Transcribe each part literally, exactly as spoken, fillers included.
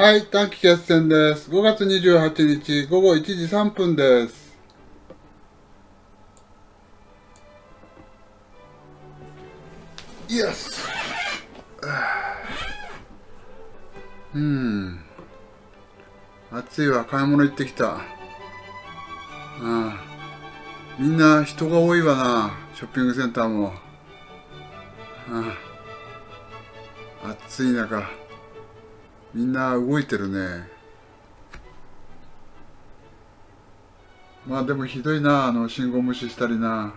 はい、短期決戦です。ごがつにじゅうはちにちごごいちじさんぷんです。イエス。うん。暑いわ、買い物行ってきた。うん。みんな人が多いわな、ショッピングセンターも。うん。暑い中。みんな動いてるね。まあでもひどいな、あの信号無視したりな、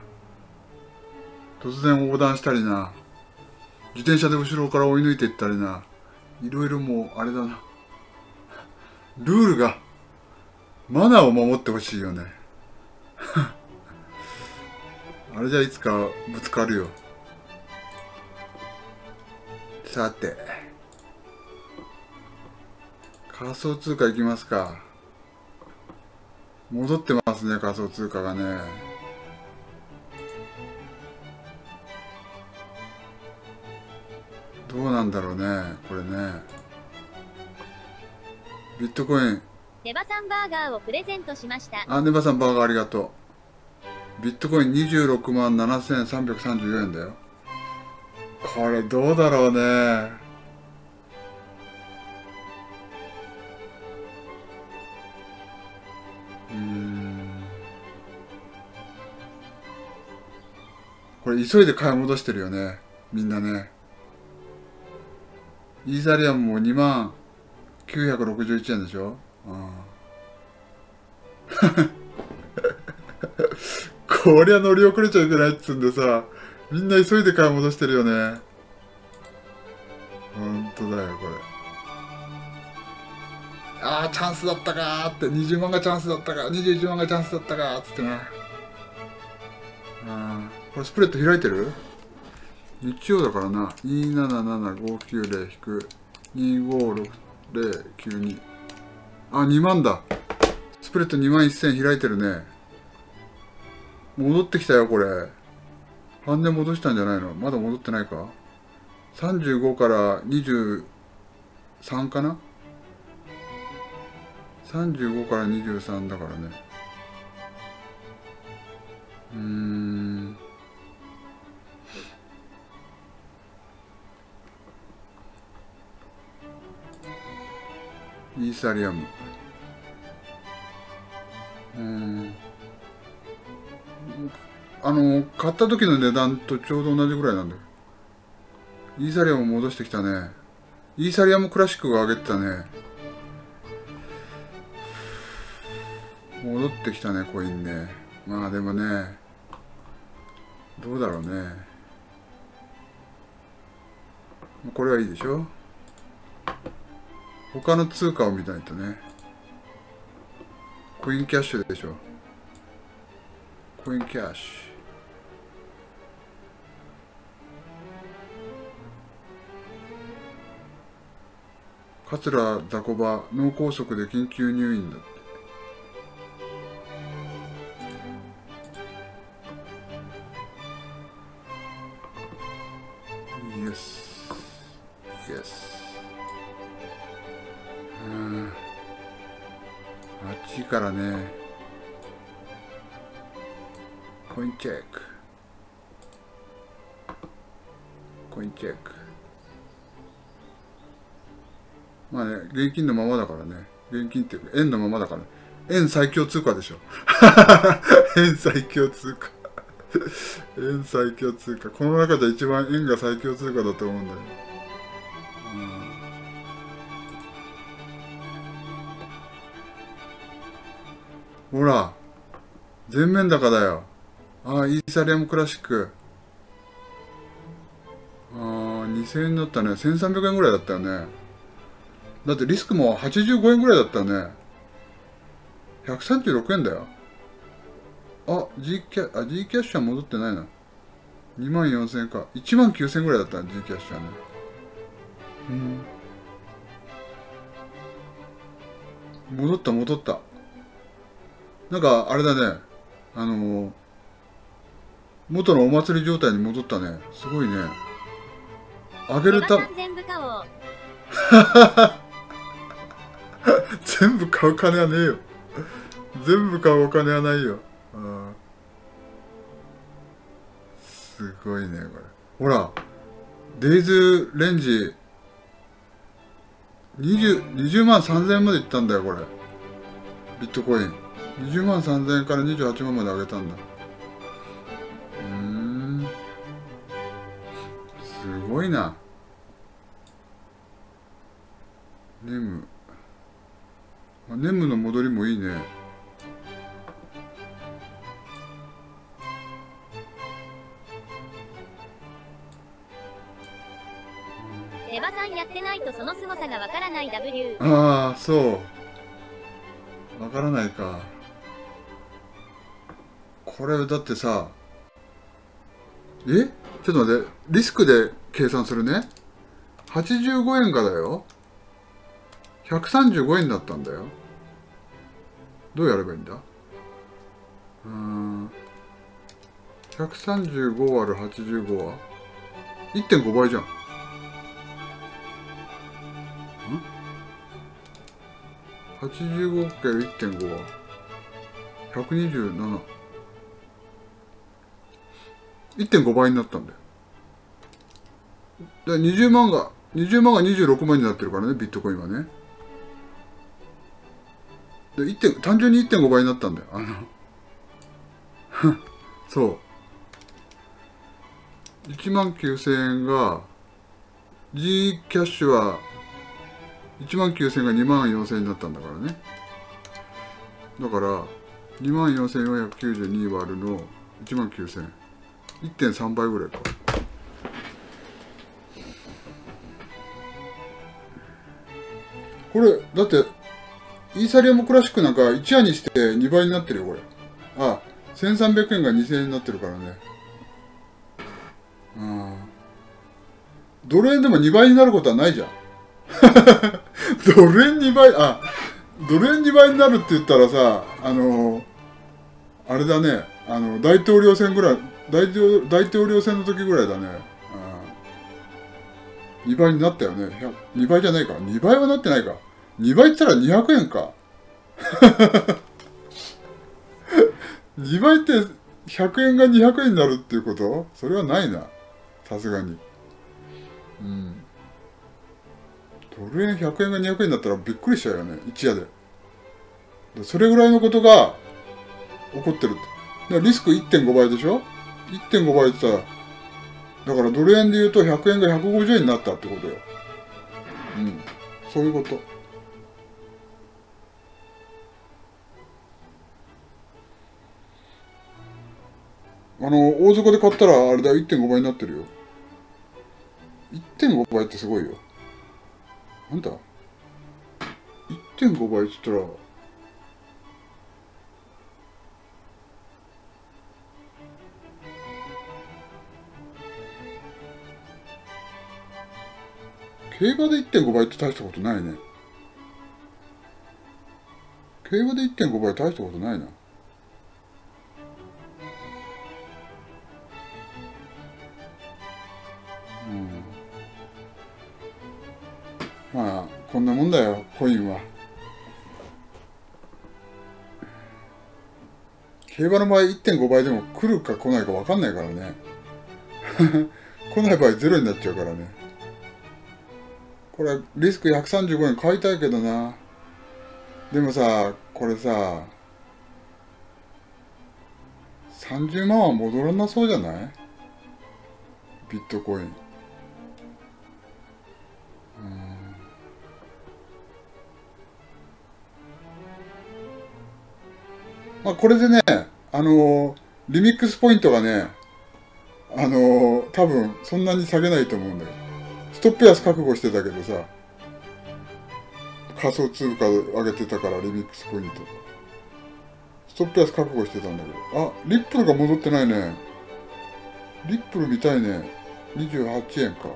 突然横断したりな、自転車で後ろから追い抜いていったりな、いろいろもうあれだな、ルールが、マナーを守ってほしいよね。あれじゃいつかぶつかるよ。さて。仮想通貨いきますか。戻ってますね、仮想通貨がね。どうなんだろうね、これね。ビットコイン。ネバさんバーガーをプレゼントしました。あ、ネバさんバーガーありがとう。ビットコインにじゅうろくまんななせんさんびゃくさんじゅうよえんだよ。これどうだろうね。これ急いで買い戻してるよね、みんなね。イーサリアムもにまんきゅうひゃくろくじゅういちえんでしょ、うん、こりゃ乗り遅れちゃいけないっつんでさ、みんな急いで買い戻してるよね。ほんとだよ、これ。ああ、チャンスだったかーって、にじゅうまんがチャンスだったか、にじゅういちまんがチャンスだったかーっつってね。ああ、これスプレッド開いてる？日曜だからな。にーななななごきゅうぜろひくにーごろくぜろきゅうに。あ、にまんだ。スプレッドにまんせん開いてるね。戻ってきたよ、これ。半値戻したんじゃないの？まだ戻ってないか？さんじゅうごからにじゅうさんかな？さんじゅうごからにじゅうさんだからね。うーん。イーサリアム、うん、あの買った時の値段とちょうど同じぐらいなんだよ。イーサリアム戻してきたね。イーサリアムクラシックが上げてたね。戻ってきたね、コインね。まあでもね、どうだろうね。これはいいでしょ。他の通貨を見ないとね。コインキャッシュでしょ。コインキャッシュ。桂ザコバ、脳梗塞で緊急入院だって。イエス。イエス。暑いからね。コインチェック。コインチェック。まあね、現金のままだからね。現金って円のままだから、ね。円最強通貨でしょ。円最強通貨。円最強通貨。この中で一番円が最強通貨だと思うんだよ。ほら、全面高だよ。ああ、イーサリアムクラシック。ああ、にせんえんだったね。せんさんびゃくえんぐらいだったよね。だってリスクもはちじゅうごえんぐらいだったよね。ひゃくさんじゅうろくえんだよ。あ、G キャッ、あ、G キャッシュは戻ってないな。にまんよんせんえんか。いちまんきゅうせんえんぐらいだったね、G キャッシュはね。うん。戻った、戻った。なんかあれだね、あのー、元のお祭り状態に戻ったね。すごいね。あげるため。全部買う金はねえよ。全部買うお金はないよ。うん、すごいね、これ。ほら、デイズレンジ、にじゅうまんさんぜんえんまでいったんだよ、これ。ビットコイン。にじゅうまんさんぜんえんからにじゅうはちまんまで上げたんだ。うーん。すごいな。ネム。あ、ネムの戻りもいいね。エヴァさんやってないとその凄さがわからない W。ああ、そう。わからないか。これだってさ、え？ちょっと待って、リスクで計算するね。はちじゅうごえんがだよ。ひゃくさんじゅうごえんだったんだよ。どうやればいいんだ？うーん。ひゃくさんじゅうごわるはちじゅうごは いってんご 倍じゃん。ん？はちじゅうごかけるいってんご はひゃくにじゅうなな。いってんご 倍になったんだよ。だからにじゅうまんがにじゅうまんがにじゅうろくまんになってるからね、ビットコインはね。でいってん単純に いってんご 倍になったんだよ。あのそう。いちまんきゅうせんえんが、G キャッシュはいちまんきゅうせんえんがにまんよんせんえんになったんだからね。だから、にまんよんせんよんひゃくきゅうじゅうに割るのいちまんきゅうせん。いってんさん 倍ぐらいか。これ、だって、イーサリアムクラシックなんかいち夜にしてにばいになってるよ、これ。あ、せんさんびゃくえんがにせんえんになってるからね。うん。ドル円でもにばいになることはないじゃん。ドル円にばい、あ、ドル円にばいになるって言ったらさ、あの、あれだね、あの、大統領選ぐらい、大統、大統領選の時ぐらいだね。にばいになったよね。にばいじゃないか。にばいはなってないか。にばいって言ったらにひゃくえんか。にばいってひゃくえんがにひゃくえんになるっていうこと？それはないな。さすがに。うん。ドル円ひゃくえんがにひゃくえんだったらびっくりしちゃうよね。一夜で。それぐらいのことが起こってる。だからリスク いってんご 倍でしょ？ いってんご 倍って言ったら、だからドル円で言うとひゃくえんがひゃくごじゅうえんになったってことよ。うん。そういうこと。あの、大底で買ったらあれだよ、いってんご 倍になってるよ。いってんご 倍ってすごいよ。なんだ？ いってんご 倍って言ったら、競馬で いってんご 倍って大したことないね。競馬で いってんご 倍大したことないな。うん。まあ、こんなもんだよ、コインは。競馬の場合 いってんご 倍でも来るか来ないか分かんないからね。来ない場合ゼロになっちゃうからね。これ、リスクひゃくさんじゅうごえん買いたいけどな。でもさ、これさ、さんじゅうまんは戻らなそうじゃない？ビットコイン。うん。まあ、これでね、あのー、リミックスポイントがね、あのー、多分、そんなに下げないと思うんだけど。ストップ安覚悟してたけどさ、仮想通貨上げてたからリミックスポイント。ストップ安覚悟してたんだけど。あ、リップルが戻ってないね。リップル見たいね。にじゅうはちえんか。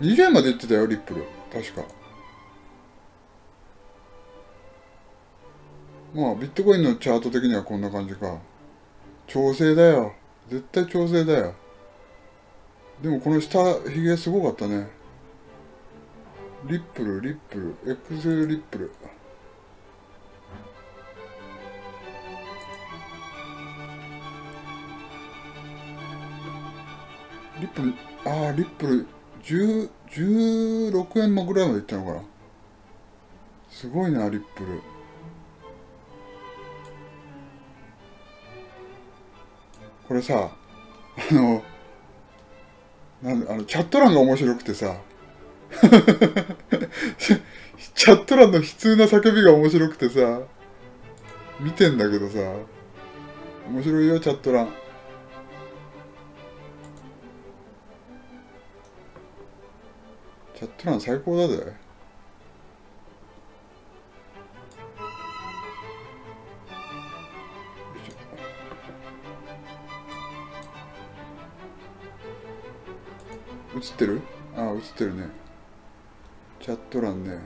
にじゅうえんまでいってたよ、リップル。確か。まあ、ビットコインのチャート的にはこんな感じか。調整だよ。絶対調整だよ。でもこの下、ヒゲすごかったね。リップル、リップル、エクセルリップル。リップル、ああ、リップル、じゅう、じゅうろくえんもぐらいまでいったのかな。すごいな、リップル。これさ、あの、なんあのチャット欄が面白くてさ、チャット欄の悲痛な叫びが面白くてさ、見てんだけどさ、面白いよ、チャット欄。チャット欄最高だぜ。映ってる？ああ、映ってるね。チャット欄ね。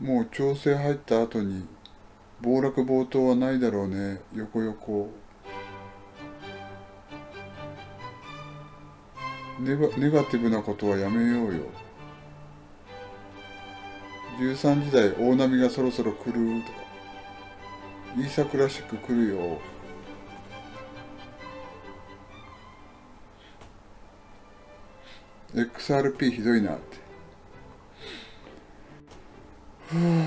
もう調整入った後に暴落暴騰はないだろうね。横横。ネガ、ネガティブなことはやめようよ。じゅうさんじ台大波がそろそろ来るとか。イーサクラシック来るよ。エックスアールピー ひどいなって。ふぅ。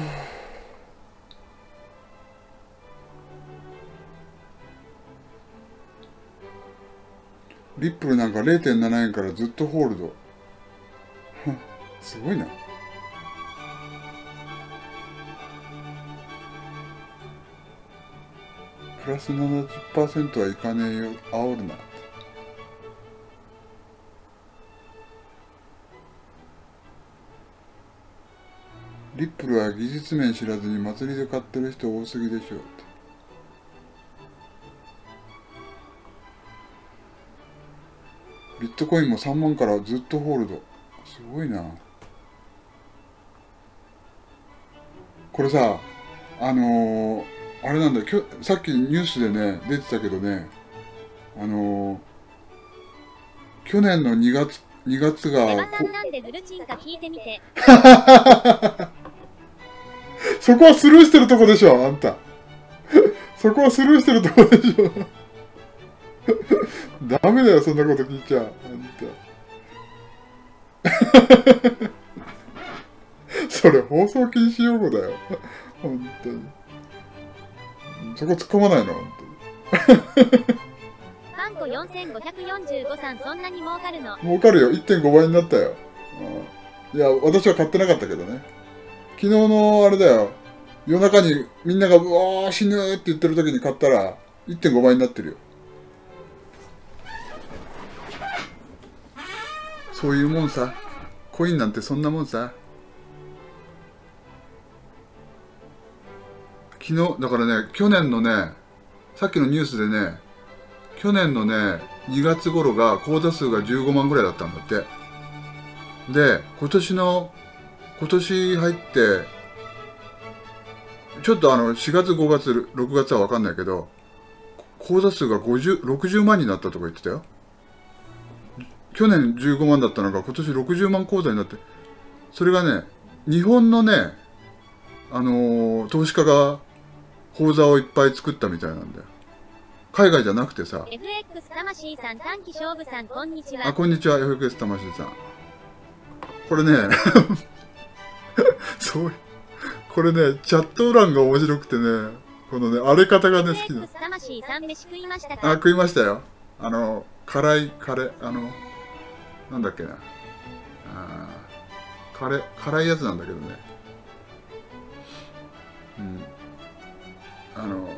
リップルなんか れいてんなな 円からずっとホールド。すごいな。プラス ななじゅっパーセント はいかねえよ。煽るな。リップルは技術面知らずに祭りで買ってる人多すぎでしょう。ビットコインもさんまんからずっとホールド。すごいな。これさ、あのー、あれなんだ、きょさっきニュースでね、出てたけどね、あのー、去年のにがつ、にがつが、そこはスルーしてるとこでしょ、あんた。そこはスルーしてるとこでしょ。ダメだよ、そんなこと聞いちゃう。あんた。それ、放送禁止用語だよ。本当に。そこ突っ込まないの、本当に。バンコよんせんごひゃくよんじゅうごさん、そんなに儲かるの？儲かるよ、いってんごばいになったよ。うん、いや、私は買ってなかったけどね。昨日のあれだよ、夜中にみんなが、うわー、死ぬって言ってる時に買ったら、いってんごばいになってるよ。そういうもんさ。コインなんてそんなもんさ。昨日、だからね、去年のね、さっきのニュースでね、去年のね、にがつ頃が、口座数がじゅうごまんぐらいだったんだって。で、今年の、今年入って、ちょっとあの、しがつ、ごがつ、ろくがつはわかんないけど、口座数がごじゅう、ろくじゅうまんになったとか言ってたよ。去年じゅうごまんだったのが今年ろくじゅうまん口座になって、それがね、日本のね、あのー、投資家が口座をいっぱい作ったみたいなんだよ。海外じゃなくてさ。 エフエックス 魂さん、短期勝負さん、こんにちは。あ、こんにちは、 エフエックス 魂さん。これね、そう、これね、チャット欄が面白くてね、このね、荒れ方がね、好きなの。 エフエックス 魂さん、飯食いましたか？あ、食いましたよ。あの、辛い、カレ、あの、なんだっけな。ああ、カレ、辛いやつなんだけどね。うん。あの、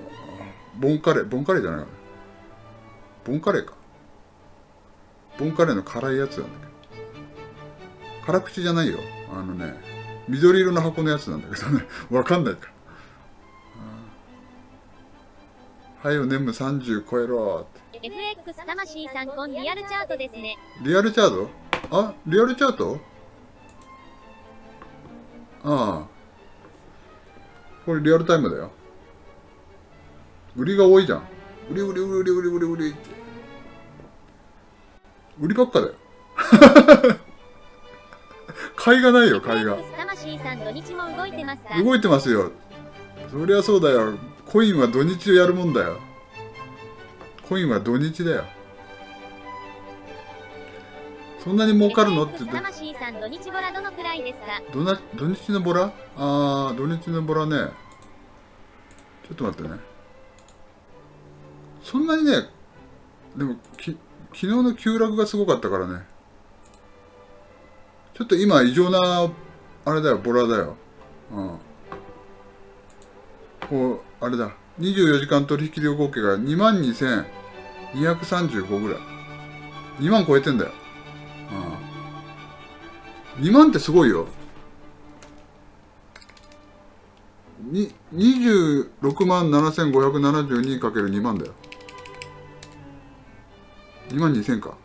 ボンカレー、ボンカレーじゃないかな。ボンカレーか。ボンカレーの辛いやつなんだけど。辛口じゃないよ。あのね、緑色の箱のやつなんだけどね。わかんないから。はいよ、ネームさんじゅう超えろーって。エフエックス 魂さん、こんリアルチャートですね。リアルチャート？あ、リアルチャート？ああ。これリアルタイムだよ。売りが多いじゃん。売れ売れ売れ売れ売れ売れって売りばっかだよ買いがないよ、買いが。動いてますよ。そりゃそうだよ。コインは土日やるもんだよ。コインは土日だよ。そんなに儲かるのって言って。どな土日のボラ？ああ、土日のボラね。ちょっと待ってね。そんなにね、でもき昨日の急落がすごかったからね。ちょっと今異常な、あれだよ、ボラだよ。うん。こう、あれだ。にじゅうよじかん取引量合計がにまんにせんにひゃくさんじゅうごぐらい。にまん超えてんだよ。うん。にまんってすごいよ。に、にじゅうろくまんななせんごひゃくななじゅうにかけるにまんだよ。にまんにせんか。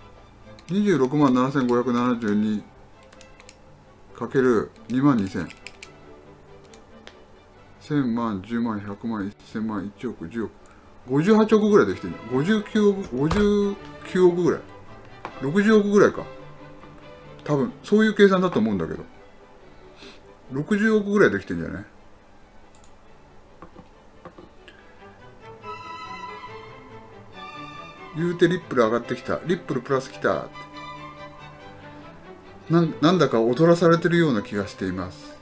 にじゅうろくまんななせんごひゃくななじゅうに。かけるにまんにせん。せんまん、じゅうまん、ひゃくまん、せんまん、いちおく、じゅうおく。ごじゅうはちおくぐらいできてるじゃん。ごじゅうきゅうおくぐらい。ろくじゅうおくぐらいか。多分、そういう計算だと思うんだけど。ろくじゅうおくぐらいできてるんじゃない？言うてリップル上がってきた。リップルプラスきた。な, なんだか踊らされてるような気がしています。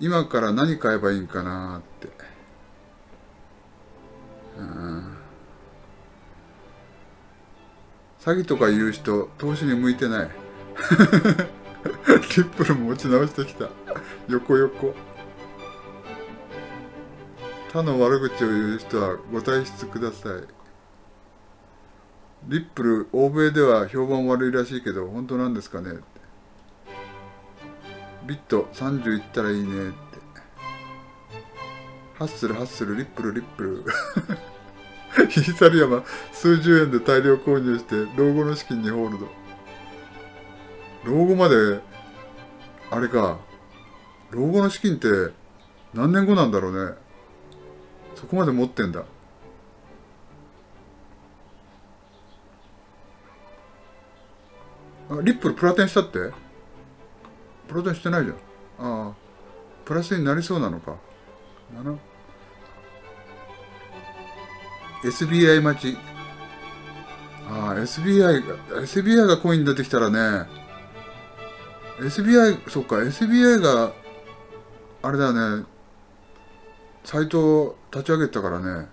今から何買えばいいんかなーって。うん。詐欺とか言う人、投資に向いてない。リップルも落ち直してきた。横横。他の悪口を言う人はご退出ください。リップル、欧米では評判悪いらしいけど、本当なんですかねって。ビットさんじゅういったらいいねって。ハッスル、ハッスル、リップル、リップル。イーサリアム、数十円で大量購入して、老後の資金にホールド。老後まで、あれか、老後の資金って何年後なんだろうね。そこまで持ってんだ。リップルプラテンしたって？プラテンしてないじゃん。ああ、プラスになりそうなのか。エスビーアイ 待ち。ああ、エスビーアイ が、エスビーアイ がコイン出てきたらね、エスビーアイ、そっか、エスビーアイ が、あれだよね、サイトを立ち上げたからね。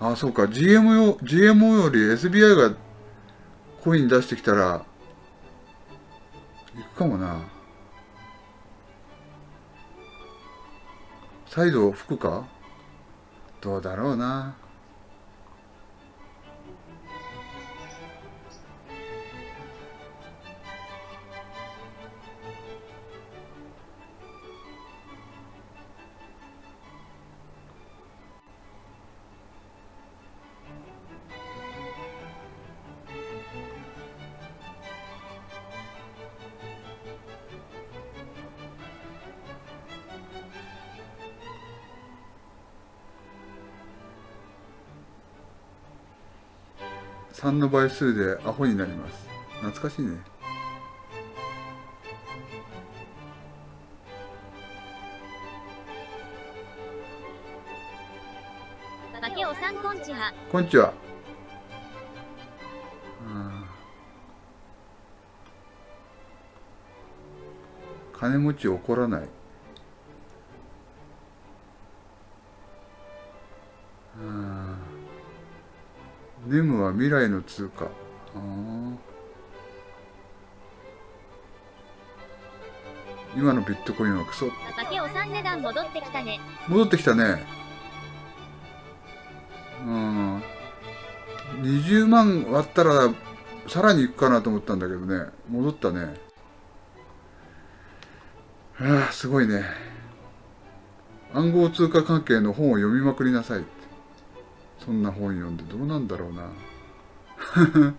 ああ、そうか、ジーエムオー、ジーエムオー より エスビーアイ がコイン出してきたら、行くかもな。サイドを吹くか？どうだろうな。さんの倍数でアホになります。懐かしいね。バケオさん、こんちは。こんちは。うん。金持ち怒らない。ネムは未来の通貨。今のビットコインはクソ。バケオさん値段戻ってきたね。戻ってきたね。うん。にじゅうまん割ったらさらにいくかなと思ったんだけどね。戻ったね。ああ、すごいね。暗号通貨関係の本を読みまくりなさい。そんな本読んでどうなんだろうな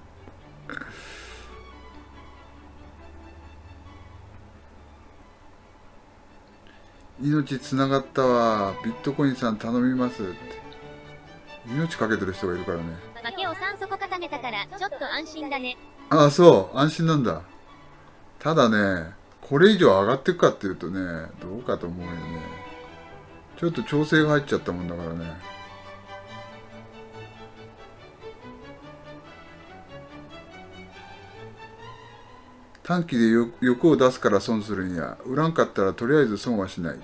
命つながったわ。ビットコインさん頼みますって。命かけてる人がいるからね。化けをさんそこ固めたからちょっと安心だね。ああ、そう安心なんだ。ただね、これ以上上がっていくかっていうとね、どうかと思うよね。ちょっと調整が入っちゃったもんだからね。短期で欲を出すから損するんや。売らんかったらとりあえず損はしない。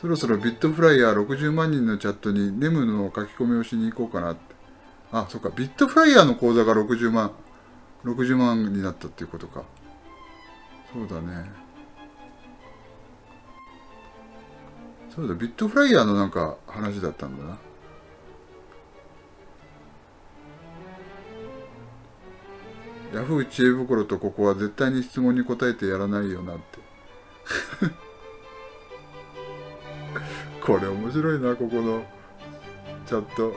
そろそろビットフライヤーろくじゅうまん人のチャットにネムの書き込みをしに行こうかなって。あ、そっか。ビットフライヤーの口座がろくじゅうまん、ろくじゅうまんになったっていうことか。そうだね。そうだ、ビットフライヤーのなんか話だったんだな。ヤフー知恵袋とここは絶対に質問に答えてやらないよなってこれ面白いな、ここのチャット。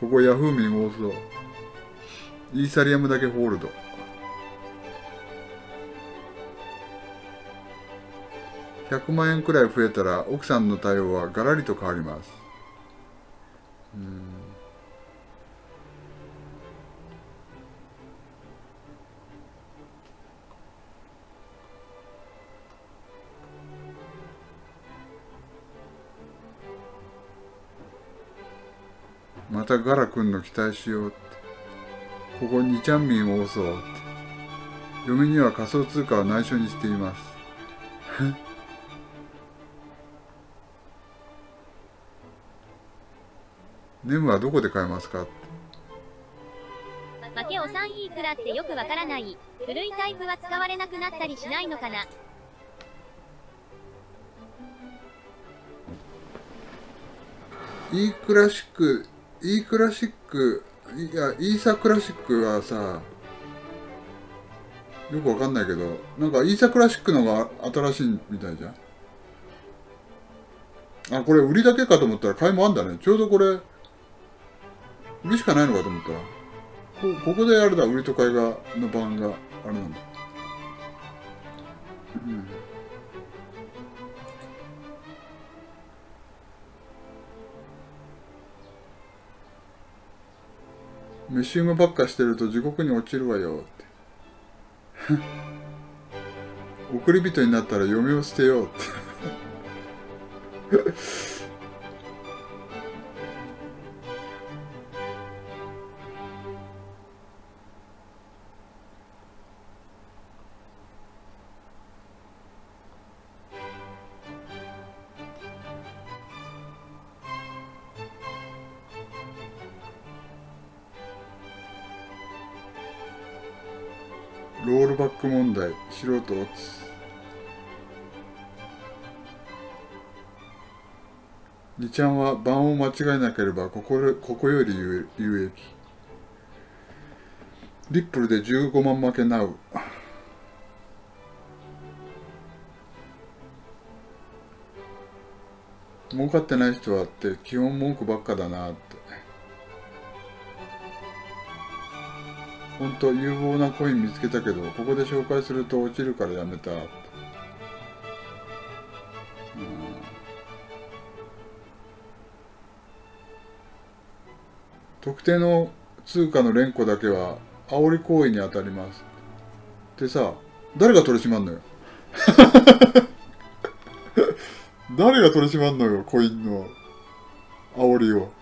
ここヤフー民多そう。イーサリアムだけホールド。ひゃくまん円くらい増えたら奥さんの対応はガラリと変わります。うん、またガラ君の期待しようって。ここにちゃんみん多そうって。嫁には仮想通貨は内緒にしていますネムはどこで買えますかって。負けおさんいくらってよくわからない。古いタイプは使われなくなったりしないのかな。Eクラシック、Eクラシック、いや、イーサクラシックはさ、よくわかんないけど、なんかイーサクラシックのが新しいみたいじゃん。あ、これ売りだけかと思ったら買いもあんだね。ちょうどこれ、売りしかないのかと思ったら、こ、ここであれだ、売りと買いが、の番が、あれなんだ。うん。メシウムばっかしてると地獄に落ちるわよって送り人になったら嫁を捨てようってロールバック問題、素人落ち。にちゃんは番を間違えなければこ こ, ここより有益。リップルでじゅうごまん負けなう儲かってない人はって基本文句ばっかだなって。本当有望なコイン見つけたけどここで紹介すると落ちるからやめた、うん。特定の通貨の連呼だけは煽り行為に当たりますってさ、誰が取り締まんのよ誰が取り締まんのよ、コインの煽りを。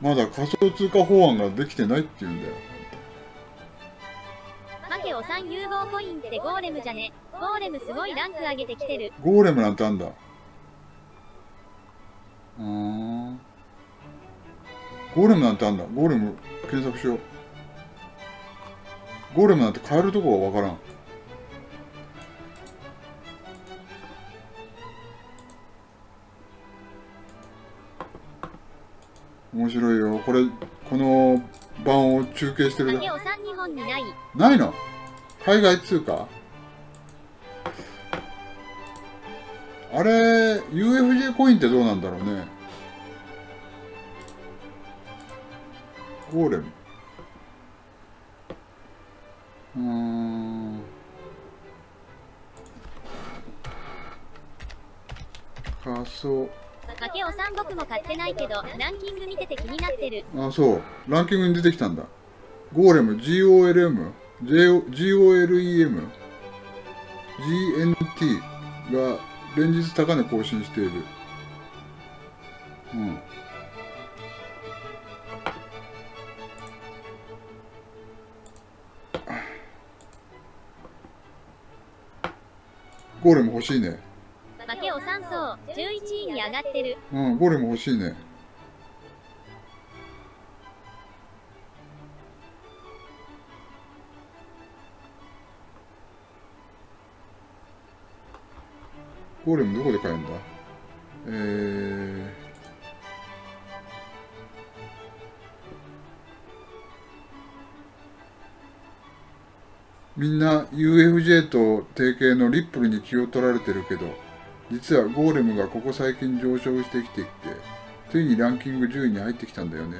まだ仮想通貨法案ができてないって言うんだよ。マケオさん融合コインってゴーレムじゃね。ゴーレムすごいランク上げてきてる。ゴーレムなんてあんだ。うん、ゴーレムなんてあんだ。ゴーレム検索しよう。ゴーレムなんて買えるとこはわからん。面白いよ。これ、この版を中継してるだけ。ないの？海外通貨？あれ、ユーエフジェー コインってどうなんだろうね。ゴーレム。うーん。あ、そう。かけおさん僕も買ってないけど、ランキング見てて気になってる。あ、そう。ランキングに出てきたんだ。ゴーレム、ジーオーエルエム、ジーオーエルイーエム、ジーエヌティー が連日高値更新している。うん。ゴーレム欲しいね。負けおさんそう、じゅういちいに上がってる。うん、ゴーレム欲しいね。ゴーレムどこで買えるんだ？えー、みんな ユーエフジェー と提携のリップルに気を取られてるけど、実はゴーレムがここ最近上昇してきてきて、ついにランキングじゅういに入ってきたんだよね。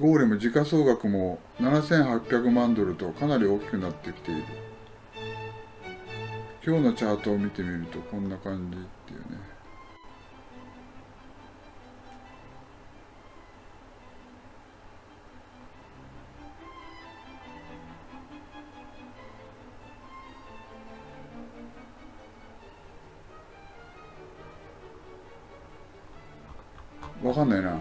ゴーレム時価総額もななせんはっぴゃくまんドルとかなり大きくなってきている。今日のチャートを見てみるとこんな感じっていうね。わかんないな。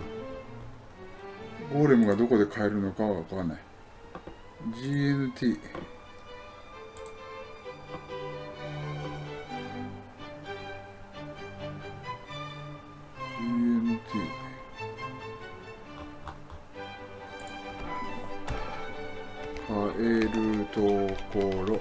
ゴーレムがどこで買えるのかはわかんない。ジーエヌティー。ジーエヌティー。買えるところ。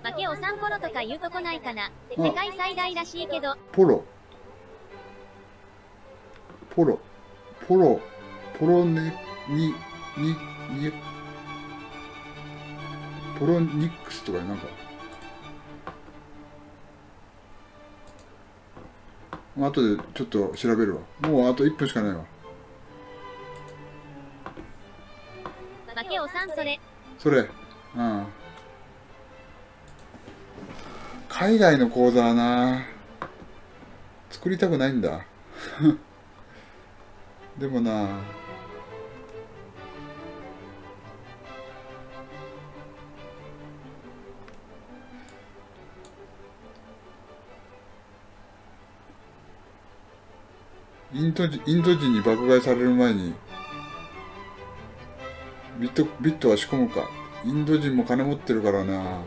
負けおさんポロとか言うとこないかな。世界最大らしいけど。ポロ。ポロ。ポロ。ポロネ、に、に、に。ポロニックスとかなんか。あとでちょっと調べるわ。もうあといっぷんしかないわ。負けおさんそれ。それ。うん。海外の口座はな作りたくないんだでもなインド人、インド人に爆買いされる前にビット、ビットは仕込むか。インド人も金持ってるからな。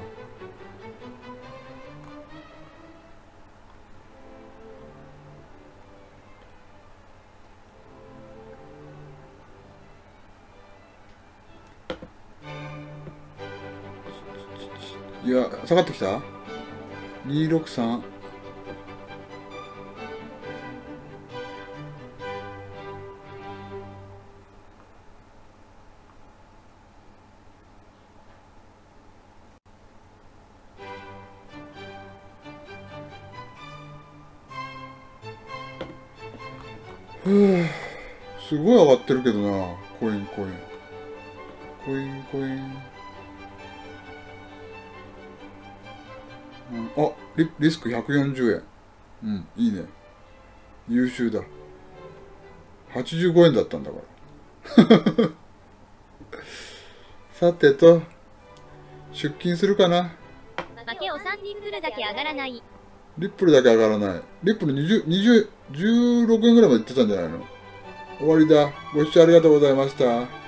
いや、下がってきた ?にひゃくろくじゅうさん。ふぅ、すごい上がってるけどな、コインコイン。コインコイン。あ、リ、リスクひゃくよんじゅうえん。うん、いいね。優秀だ。はちじゅうごえんだったんだから。さてと、出勤するかな。負けおさんリップルだけ上がらない。リップルだけ上がらない。リップルにじゅう、にじゅう、じゅうろくえんぐらいまでいってたんじゃないの。終わりだ。ご視聴ありがとうございました。